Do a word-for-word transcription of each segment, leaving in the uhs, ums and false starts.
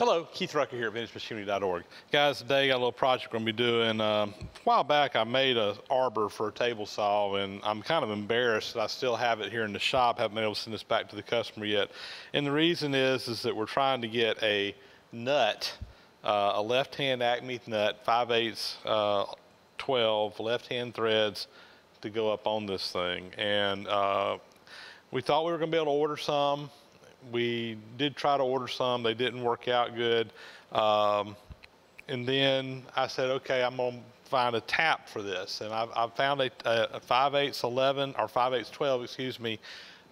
Hello, Keith Rucker here at Vintage Machinery dot org. Guys, today I got a little project we're gonna be doing. Um, a while back I made an arbor for a table saw, and I'm kind of embarrassed that I still have it here in the shop, haven't been able to send this back to the customer yet. And the reason is, is that we're trying to get a nut, uh, a left-hand Acme nut, five eighths uh, twelve, left-hand threads to go up on this thing. And uh, we thought we were gonna be able to order some. We did try to order some. They didn't work out good. Um, and then I said, okay, I'm going to find a tap for this. And I, I found a, a five eighths eleven or five eighths twelve, excuse me,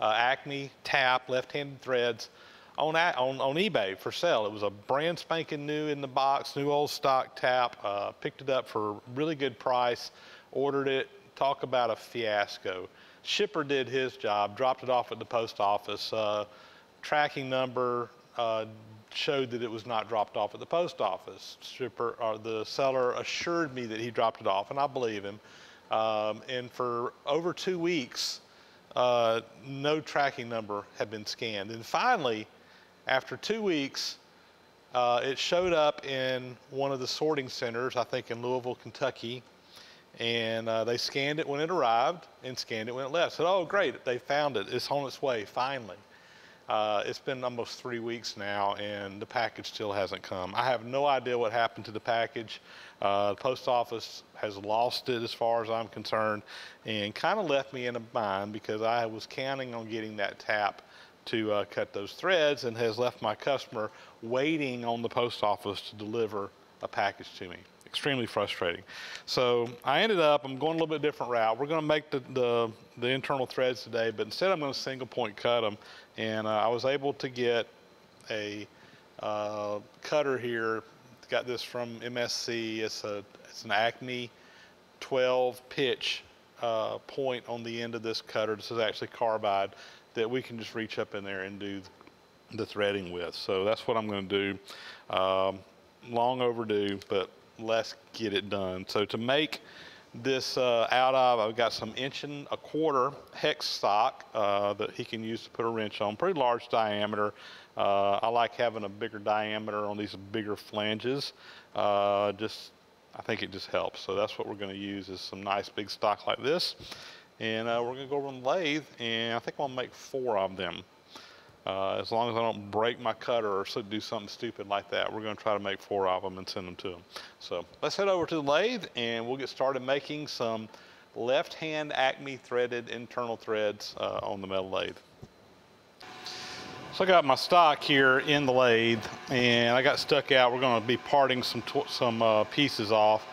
uh, Acme tap, left-handed threads on, on, on eBay for sale. It was a brand spanking new in the box, new old stock tap. Uh, picked it up for a really good price, ordered it. Talk about a fiasco. Shipper did his job, dropped it off at the post office. Uh, Tracking number uh, showed that it was not dropped off at the post office. Shipper, or the seller, assured me that he dropped it off, and I believe him. Um, and for over two weeks, uh, no tracking number had been scanned. And finally, after two weeks, uh, it showed up in one of the sorting centers, I think in Louisville, Kentucky. And uh, they scanned it when it arrived and scanned it when it left. Said, oh, great, they found it. It's on its way, finally. Uh, it's been almost three weeks now, and the package still hasn't come. I have no idea what happened to the package. Uh, the post office has lost it as far as I'm concerned, and kind of left me in a bind because I was counting on getting that tap to uh, cut those threads, and has left my customer waiting on the post office to deliver a package to me. Extremely frustrating. So I ended up, I'm going a little bit different route. We're going to make the, the, the internal threads today, but instead I'm going to single point cut them. And uh, I was able to get a uh, cutter here. Got this from M S C. It's, a, it's an Acme twelve pitch uh, point on the end of this cutter. This is actually carbide that we can just reach up in there and do the threading with. So that's what I'm going to do. Um, long overdue, but let's get it done. So to make this uh, out of, I've got some inch and a quarter hex stock uh, that he can use to put a wrench on. Pretty large diameter. Uh, I like having a bigger diameter on these bigger flanges. Uh, just, I think it just helps. So that's what we're going to use, is some nice big stock like this. And uh, we're going to go over and lathe, and I think I'll make four of them. Uh, as long as I don't break my cutter or do something stupid like that, we're going to try to make four of them and send them to them. So let's head over to the lathe, and we'll get started making some left-hand Acme threaded internal threads uh, on the metal lathe. So I got my stock here in the lathe, and I got stuck out. We're going to be parting some, some uh, pieces off.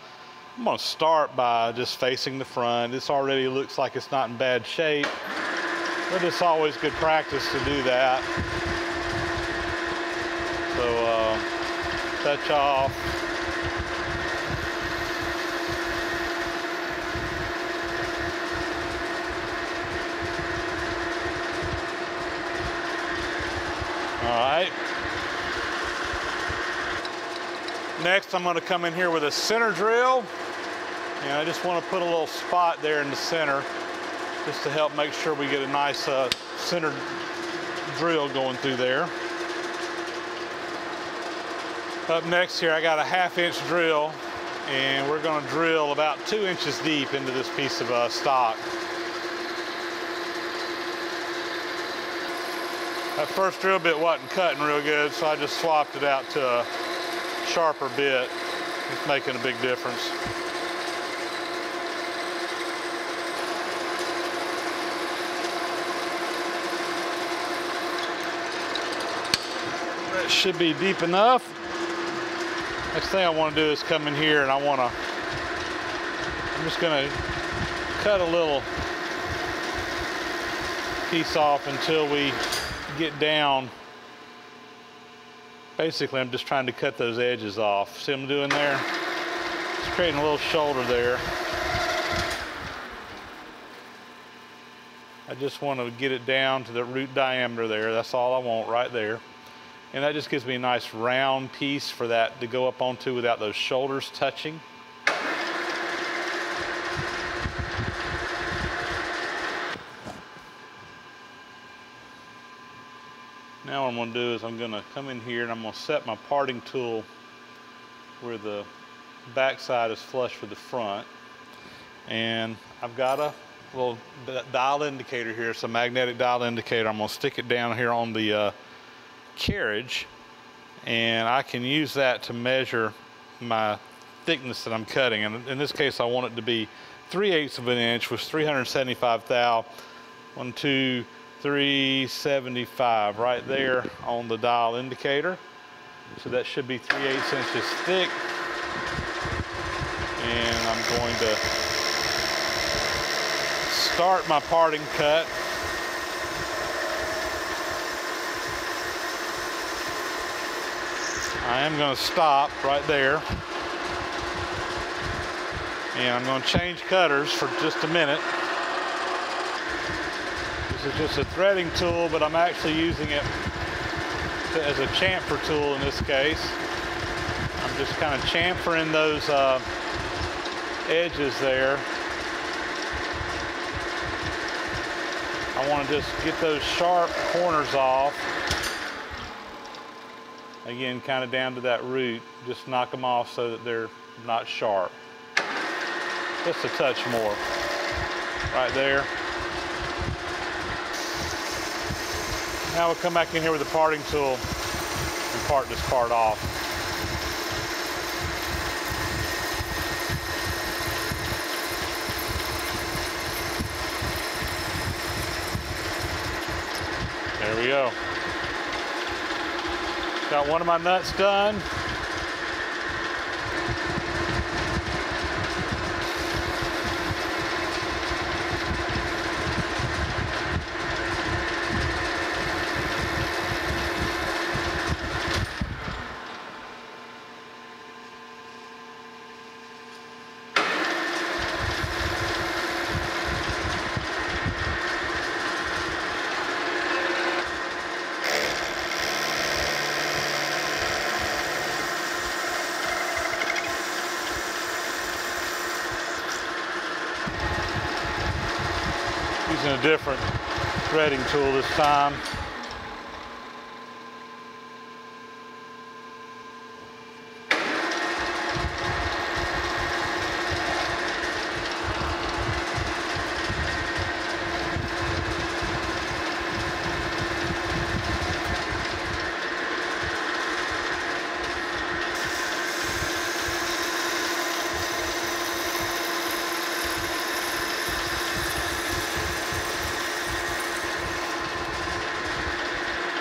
I'm going to start by just facing the front. This already looks like it's not in bad shape, but it's always good practice to do that. So uh, touch off. All right. Next, I'm going to come in here with a center drill, and I just want to put a little spot there in the center, just to help make sure we get a nice uh, centered drill going through there. Up next here, I got a half inch drill, and we're gonna drill about two inches deep into this piece of uh, stock. That first drill bit wasn't cutting real good, so I just swapped it out to a sharper bit. It's making a big difference. Should be deep enough. Next thing I want to do is come in here, and I want to, I'm just going to cut a little piece off until we get down. Basically, I'm just trying to cut those edges off. See what I'm doing there? Just creating a little shoulder there. I just want to get it down to the root diameter there. That's all I want right there. And that just gives me a nice round piece for that to go up onto without those shoulders touching. Now what I'm going to do is I'm going to come in here and I'm going to set my parting tool where the back side is flush with the front. And I've got a little dial indicator here. It's a magnetic dial indicator. I'm going to stick it down here on the uh, carriage, and I can use that to measure my thickness that I'm cutting. And in this case, I want it to be three eighths of an inch, which is three hundred seventy-five thou. One, two, three seventy-five right there on the dial indicator. So that should be three eighths inches thick. And I'm going to start my parting cut. I am going to stop right there. And I'm going to change cutters for just a minute. This is just a threading tool, but I'm actually using it to, as a chamfer tool in this case. I'm just kind of chamfering those uh, edges there. I want to just get those sharp corners off. Again, kind of down to that root. Just knock them off so that they're not sharp. Just a touch more, right there. Now we'll come back in here with the parting tool and part this part off. There we go. Got one of my nuts done. Using a different threading tool this time.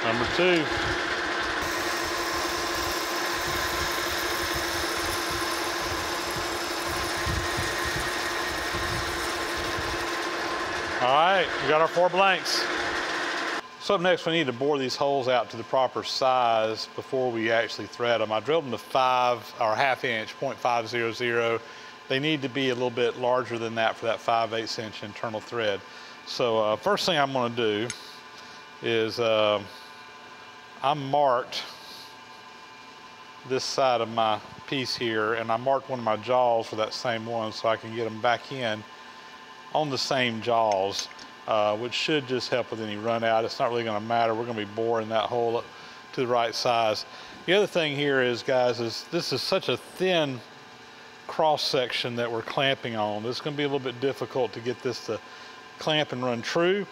Number two. All right, we got our four blanks. So up next, we need to bore these holes out to the proper size before we actually thread them. I drilled them to five or half inch, point five zero zero. They need to be a little bit larger than that for that five eighths inch internal thread. So uh, first thing I'm gonna do is uh, I marked this side of my piece here, and I marked one of my jaws for that same one so I can get them back in on the same jaws, uh, which should just help with any run out. It's not really gonna matter. We're gonna be boring that hole up to the right size. The other thing here is, guys, is this is such a thin cross section that we're clamping on. It's gonna be a little bit difficult to get this to clamp and run true.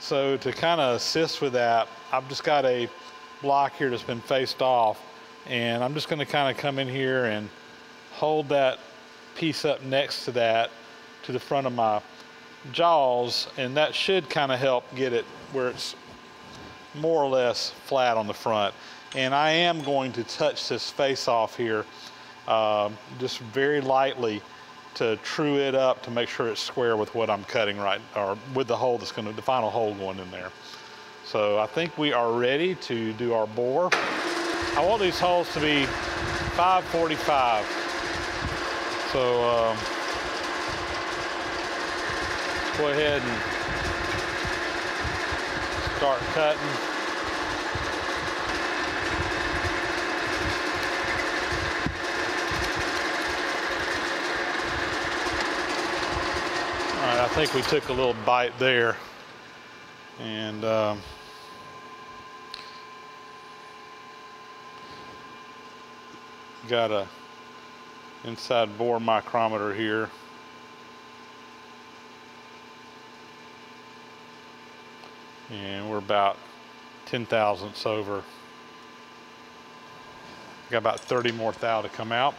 So to kind of assist with that, I've just got a block here that's been faced off, and I'm just going to kind of come in here and hold that piece up next to that to the front of my jaws, and that should kind of help get it where it's more or less flat on the front. And I am going to touch this face off here uh, just very lightly to true it up to make sure it's square with what I'm cutting right, or with the hole that's gonna, the final hole going in there. So I think we are ready to do our bore. I want these holes to be five forty-five. So um, let's go ahead and start cutting. I think we took a little bite there, and um, got a inside bore micrometer here. And we're about ten thousandths over. Got about thirty more thou to come out.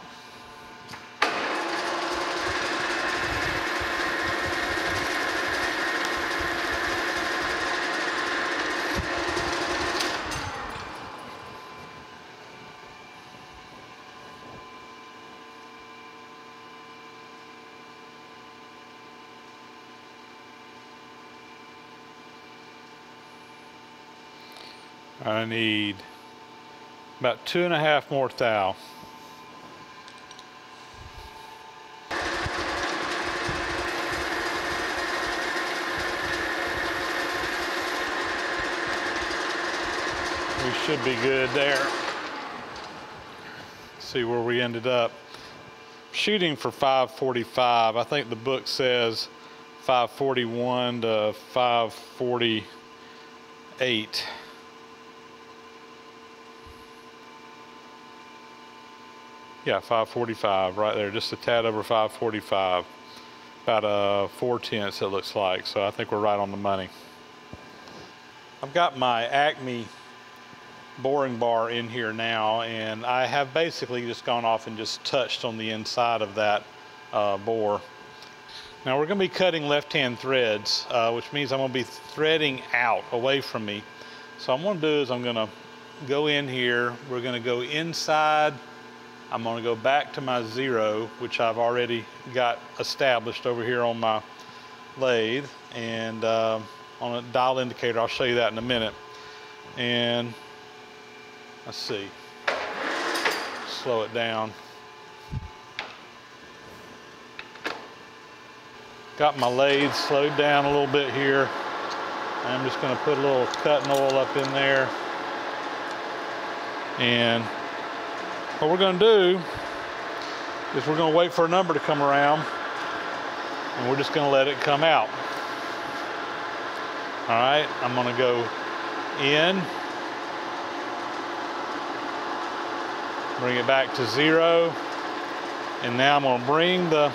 I need about two and a half more thou. We should be good there. See where we ended up. Shooting for five forty-five. I think the book says five forty-one to five forty-eight. Yeah, five forty-five right there, just a tad over five forty-five. About uh, four tenths it looks like, so I think we're right on the money. I've got my Acme boring bar in here now, and I have basically just gone off and just touched on the inside of that uh, bore. Now we're gonna be cutting left-hand threads, uh, which means I'm gonna be threading out away from me. So what I'm gonna do is I'm gonna go in here, we're gonna go inside, I'm going to go back to my zero, which I've already got established over here on my lathe, and uh, on a dial indicator. I'll show you that in a minute. And let's see, slow it down. Got my lathe slowed down a little bit here. I'm just going to put a little cutting oil up in there. And what we're going to do is we're going to wait for a number to come around, and we're just going to let it come out. All right, I'm going to go in, bring it back to zero, and now I'm going to bring the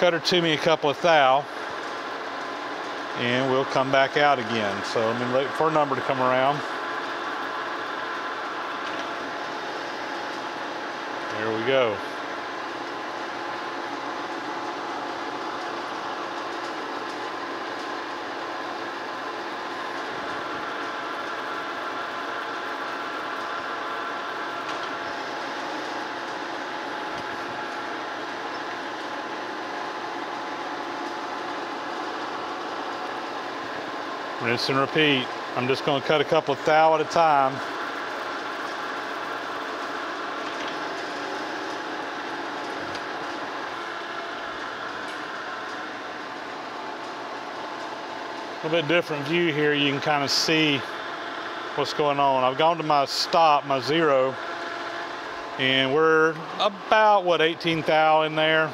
cutter to me a couple of thou, and we'll come back out again. So I'm going to wait for a number to come around. There we go. Rinse and repeat. I'm just going to cut a couple of thou at a time. A little bit different view here. You can kind of see what's going on. I've gone to my stop, my zero, and we're about, what, eighteen thou in there.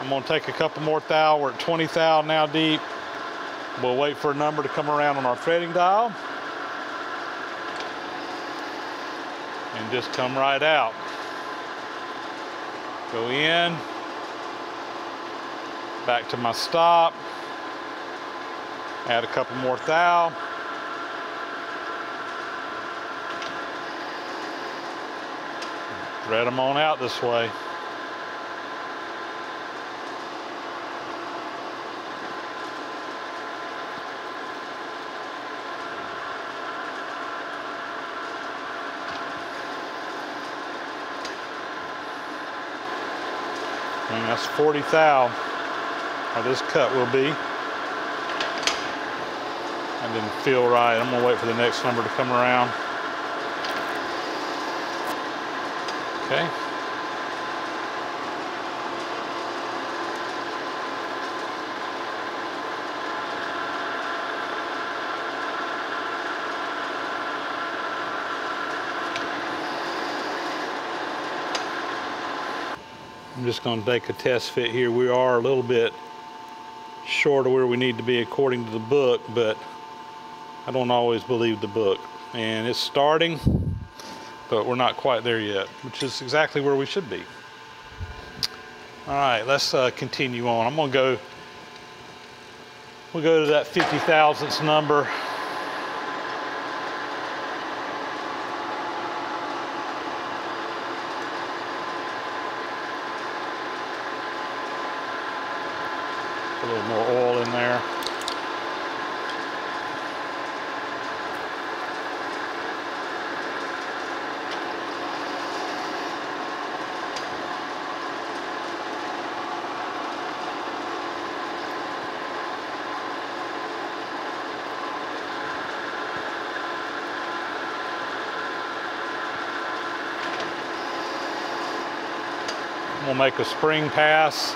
I'm gonna take a couple more thou. We're at twenty thou now deep. We'll wait for a number to come around on our threading dial and just come right out. Go in, back to my stop. Add a couple more thou. Thread them on out this way. And that's forty thou, or this cut will be. I didn't feel right. I'm gonna wait for the next number to come around. Okay. I'm just gonna take a test fit here. We are a little bit short of where we need to be according to the book, but I don't always believe the book. And it's starting. but we're not quite there yet, which is exactly where we should be. All right, let's uh, continue on. I'm gonna go, we'll go to that fifty thousandths number. A little more oil in there. We'll make a spring pass.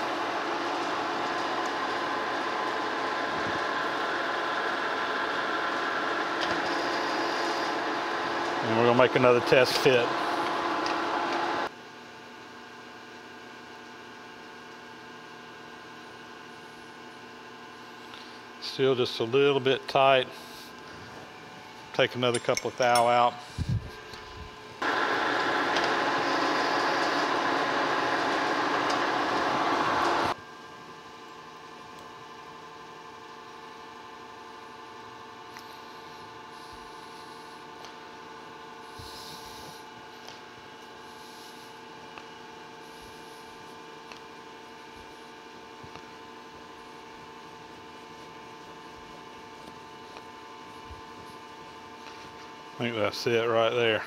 And we're going to make another test fit. Still just a little bit tight. Take another couple of thou out. I think that's it right there.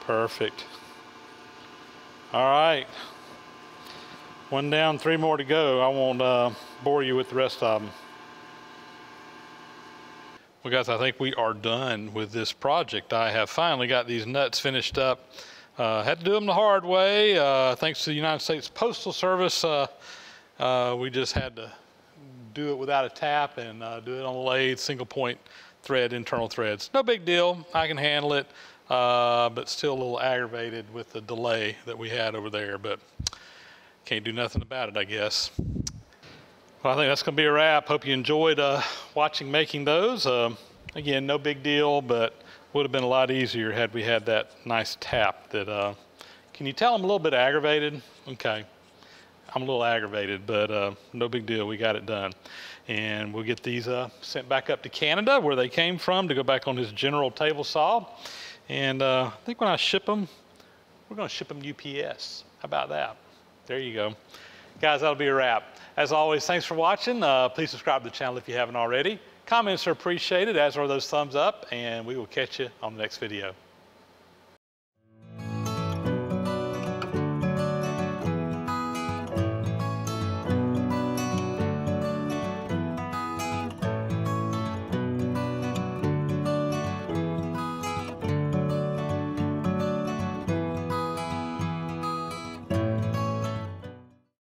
Perfect. All right. One down, three more to go. I won't uh, bore you with the rest of them. Well, guys, I think we are done with this project. I have finally got these nuts finished up. Uh, had to do them the hard way. Uh, thanks to the United States Postal Service, uh, uh, we just had to do it without a tap and uh, do it on a lathe, single point thread, internal threads. No big deal, I can handle it, uh, but still a little aggravated with the delay that we had over there, but can't do nothing about it, I guess. Well, I think that's gonna be a wrap. Hope you enjoyed uh, watching making those. Uh, again, no big deal, but would have been a lot easier had we had that nice tap that, uh, can you tell I'm a little bit aggravated? Okay, I'm a little aggravated, but uh, no big deal, we got it done. And we'll get these uh, sent back up to Canada where they came from to go back on his general table saw. And uh, I think when I ship them, we're gonna ship them U P S. How about that? There you go. Guys, that'll be a wrap. As always, thanks for watching. Uh, please subscribe to the channel if you haven't already. Comments are appreciated, as are those thumbs up, and we will catch you on the next video.